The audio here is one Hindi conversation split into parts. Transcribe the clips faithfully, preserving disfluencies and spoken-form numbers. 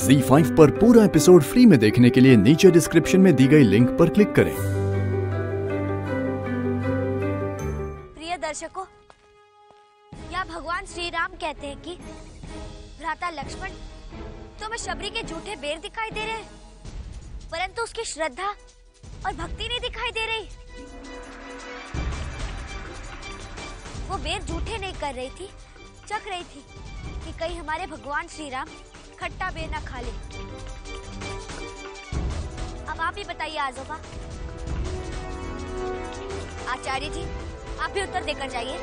ज़ी फाइव पर पूरा एपिसोड फ्री में देखने के लिए नीचे डिस्क्रिप्शन में दी गई लिंक पर क्लिक करें। प्रिय दर्शकों, या भगवान श्री राम कहते हैं कि भ्राता लक्ष्मण तुम्हें शबरी के झूठे बेर दिखाई दे रहे हैं, परंतु उसकी श्रद्धा और भक्ति नहीं दिखाई दे रही। वो बेर झूठे नहीं कर रही थी, चख रही थी कि कहीं हमारे भगवान श्री राम खट्टा बेर ना खा ले। अब आप ही बताइए आजोबा, आचार्य जी आप भी उत्तर देकर जाइए,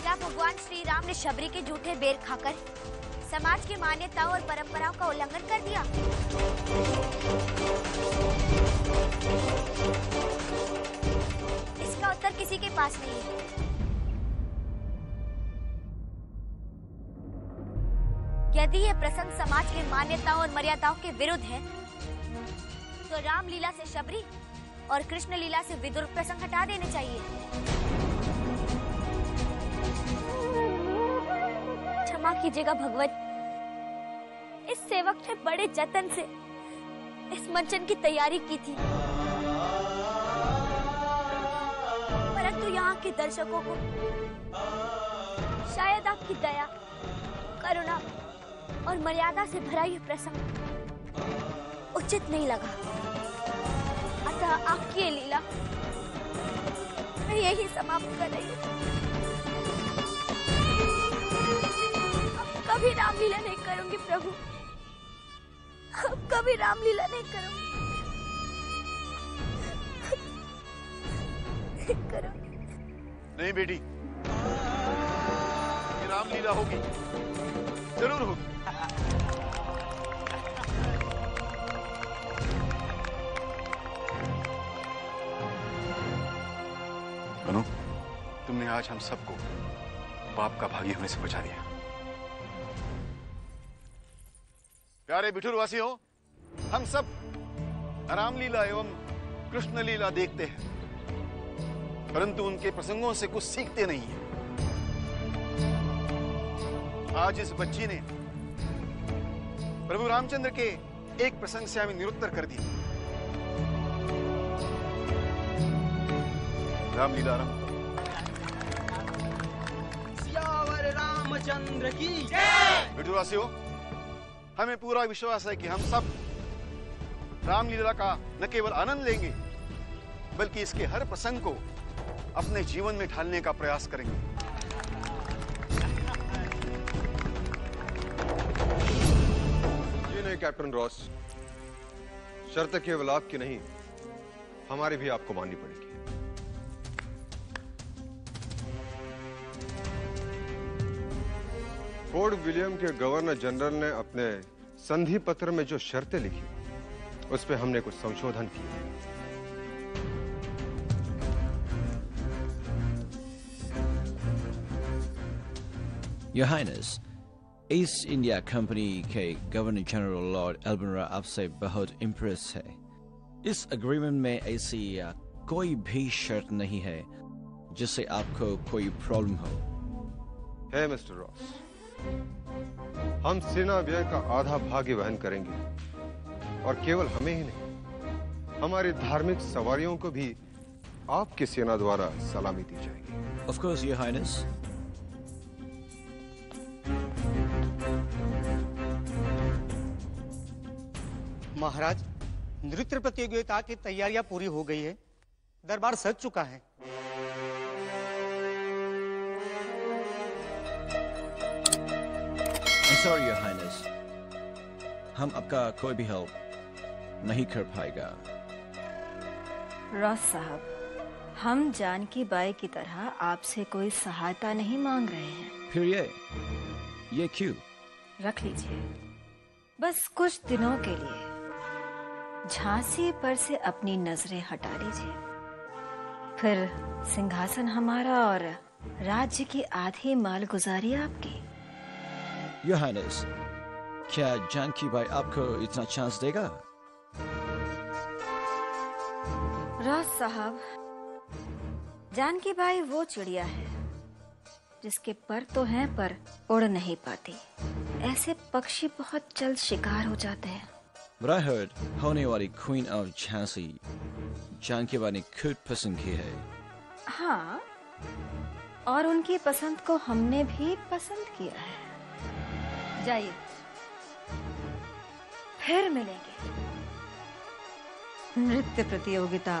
क्या भगवान श्री राम ने शबरी के झूठे बेर खाकर समाज की मान्यताओं और परंपराओं का उल्लंघन कर दिया? इसका उत्तर किसी के पास नहीं है। यदि यह प्रसंग समाज के मान्यताओं और मर्यादाओं के विरुद्ध है, तो रामलीला से शबरी और कृष्ण लीला से विदुर प्रसंग हटा देने चाहिए। क्षमा कीजिएगा भगवत, इस सेवक ने बड़े जतन से इस मंचन की तैयारी की थी, परंतु यहाँ के दर्शकों को शायद आपकी दया, करुणा और मर्यादा से भरा यह प्रसंग उचित नहीं लगा, अतः आपकी ये लीला मैं यही समाप्त कर रही हूँ। अब कभी रामलीला नहीं करूंगी प्रभु, अब कभी रामलीला नहीं करूंगी। करूंगी नहीं बेटी, ये रामलीला होगी, जरूर होगी। अनु, तुमने आज हम सबको पाप का भागी होने से बचा दिया। प्यारे बिठूरवासियों, हम सब रामलीला एवं कृष्ण लीला देखते हैं, परंतु उनके प्रसंगों से कुछ सीखते नहीं है। आज इस बच्ची ने प्रभु रामचंद्र के एक प्रसंग से हमें निरुत्तर कर दी। रामलीला राम सियावर रामचंद्र की जय। बिठूरवासियों, हमें पूरा विश्वास है कि हम सब रामलीला का न केवल आनंद लेंगे, बल्कि इसके हर प्रसंग को अपने जीवन में ढालने का प्रयास करेंगे। ये नहीं कैप्टन रॉस, शर्त केवल आपकी नहीं, हमारी भी आपको माननी पड़ेगी। फोर्ट विलियम के गवर्नर जनरल ने अपने संधि पत्र में जो शर्तें लिखी, उस पे हमने कुछ संशोधन किए। Your highness, East India Company के गवर्नर जनरल लॉर्ड एल्बनरा आपसे बहुत इम्प्रेस है। इस अग्रीमेंट में ऐसी कोई भी शर्त नहीं है जिससे आपको कोई प्रॉब्लम हो। है मिस्टर रॉस, हम सेना व्यय का आधा भाग वहन करेंगे, और केवल हमें ही नहीं, हमारे धार्मिक सवारियों को भी आपकी सेना द्वारा सलामी दी जाएगी। Of course your highness. महाराज, नृत्य प्रतियोगिता की तैयारियां पूरी हो गई है, दरबार सज चुका है। Sorry, Your Highness, हम आपका कोई भी हेल्प नहीं कर पाएगा। रॉस साहब, हम जानकी बाई की तरह आपसे कोई सहायता नहीं मांग रहे हैं। फिर ये ये क्यों? रख लीजिए, बस कुछ दिनों के लिए झांसी पर से अपनी नजरें हटा लीजिए, फिर सिंहासन हमारा और राज्य की आधी मालगुजारी आपकी। योर हाइनेस, क्या जानकी भाई आपको इतना चांस देगा? रॉस साहब, जानकी भाई वो चिड़िया है जिसके पर तो हैं पर उड़ नहीं पाती। ऐसे पक्षी बहुत जल्द शिकार हो जाते हैं। But I heard होने वाली Queen of Jhansi, जानकीवा ने खुद पसंद की है। हाँ, और उनकी पसंद को हमने भी पसंद किया है। जाइए, फिर मिलेंगे। नृत्य प्रतियोगिता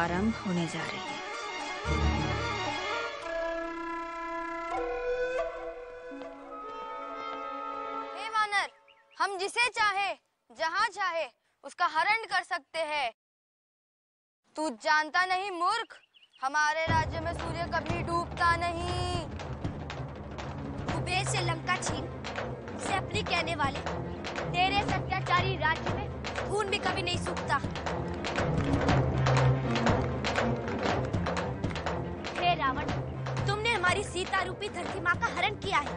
आरंभ होने जा रही है। हे वानर, हम जिसे चाहे जहाँ चाहे उसका हरण कर सकते हैं। तू जानता नहीं मूर्ख, हमारे राज्य में सूर्य कभी डूबता नहीं। कुबेर से लंका छीन से अपनी कहने वाले, तेरे सत्याचारी राज्य में खून भी कभी नहीं सूखता। हे रावण, तुमने हमारी सीता रूपी धरती माँ का हरण किया है। ये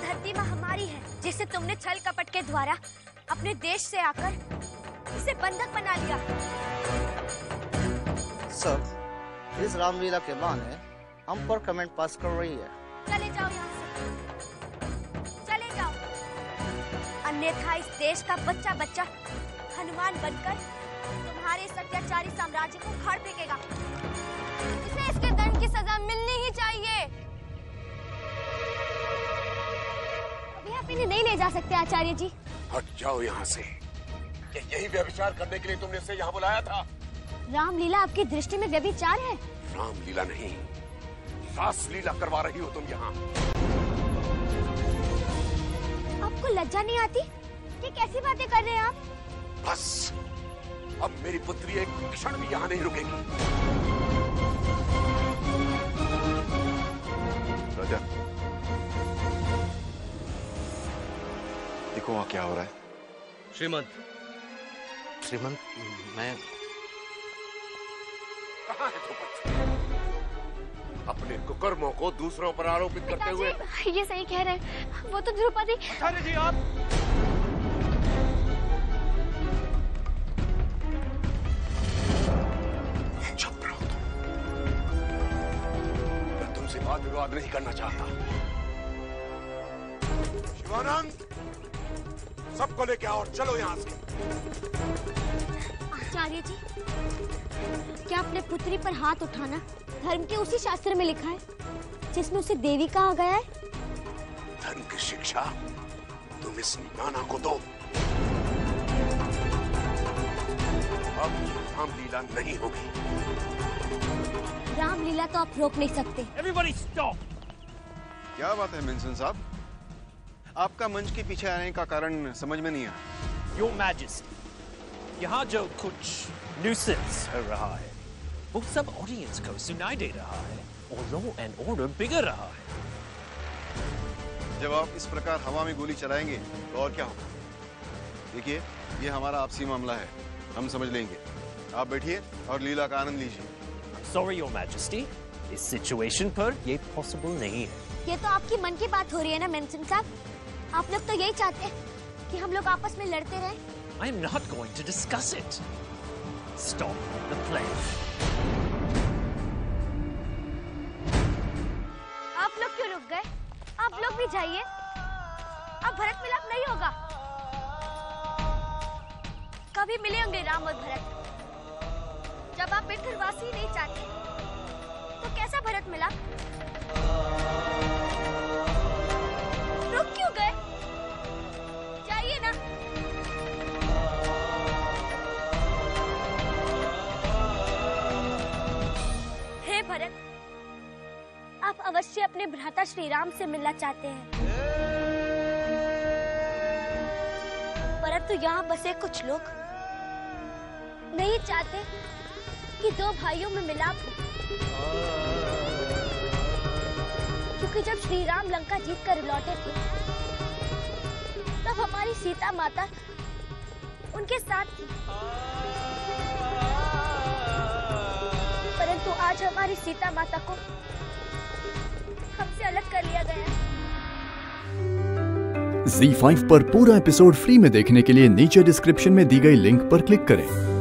धरती माँ हमारी है, जिसे तुमने छल कपट के द्वारा अपने देश से आकर इसे बंधक बना लिया। सर, इस रामलीला के बहाने हम पर कमेंट पास कर रही है। चले जाओ यहाँ से, चले जाओ, अन्यथा इस देश का बच्चा बच्चा हनुमान बनकर तुम्हारे सत्याचारी साम्राज्य को उखाड़ फेंकेगा। इसे इसके दंड की सजा मिलनी ही चाहिए। अभी आप इन्हें नहीं ले जा सकते आचार्य जी। हट जाओ यहाँ से। यही व्यभिचार करने के लिए तुमने इसे यहाँ बुलाया था। रामलीला आपकी दृष्टि में व्यभिचार है? रामलीला नहीं, रासलीला करवा रही हो तुम यहाँ। आपको लज्जा नहीं आती? ये कैसी बातें कर रहे हैं आप? बस, अब मेरी पुत्री एक क्षण भी यहाँ नहीं रुकेगी। राजा, देखो वहाँ क्या हो रहा है। श्रीमंत, श्रीमंत, मैं कहाँ है तो बच्चा? अपने कुकर्मों को दूसरों पर आरोपित करते हुए। ये सही कह रहे हैं, वो तो द्रौपदी। अरे जी आप, चुप रहो तुम। मैं तुमसे बात विवाद नहीं करना चाहता। शिवानंद, सबको लेके आओ और चलो यहाँ से। आचार्य जी, क्या अपने पुत्री पर हाथ उठाना धर्म के उसी शास्त्र में लिखा है जिसमें उसे देवी कहा गया है? धर्म की शिक्षा तुम इस नाना को दो। अब रामलीला नहीं होगी। रामलीला तो आप रोक नहीं सकते। Everybody stop! क्या बात है मेंशन साहब? आपका मंच के पीछे आने का कारण समझ में नहीं आया। योर मैजेस्टी, यहाँ जो कुछ न्यूसेंस हो रहा है वो सब ऑडियंस को सुनाई दे रहा है और लॉ एंड ऑर्डर बिगड़ रहा है। जब आप इस प्रकार हवा में गोली चलाएंगे तो और क्या होगा? देखिए, ये हमारा आपसी मामला है, हम समझ लेंगे। आप बैठिए और लीला का आनंद लीजिए। सॉरी योर मैजेस्टी, इस सिचुएशन पर ये पॉसिबल नहीं है। ये तो आपकी मन की बात हो रही है ना मेंशन साहब? आप लोग तो यही चाहते हैं कि हम लोग आपस में लड़ते रहें। I am not going to discuss it. Stop the play. आप लोग क्यों रुक गए? आप लोग भी जाइए। अब भरत मिलाप नहीं होगा। कभी मिले होंगे राम और भरत। जब आप मिथुनवासी नहीं चाहते, तो कैसा भरत मिलाप? क्यों गए? जाइए ना। हे भरत, आप अवश्य अपने भ्राता श्रीराम से मिलना चाहते हैं, परंतु यहाँ बसे कुछ लोग नहीं चाहते कि दो भाइयों में मिलाप हो। कि जब श्रीराम लंका जीतकर लौटे थे, तब हमारी सीता माता उनके साथ थी, परंतु आज हमारी सीता माता को हमसे अलग कर लिया गया। ज़ी फाइव पर पूरा एपिसोड फ्री में देखने के लिए नीचे डिस्क्रिप्शन में दी गई लिंक पर क्लिक करें।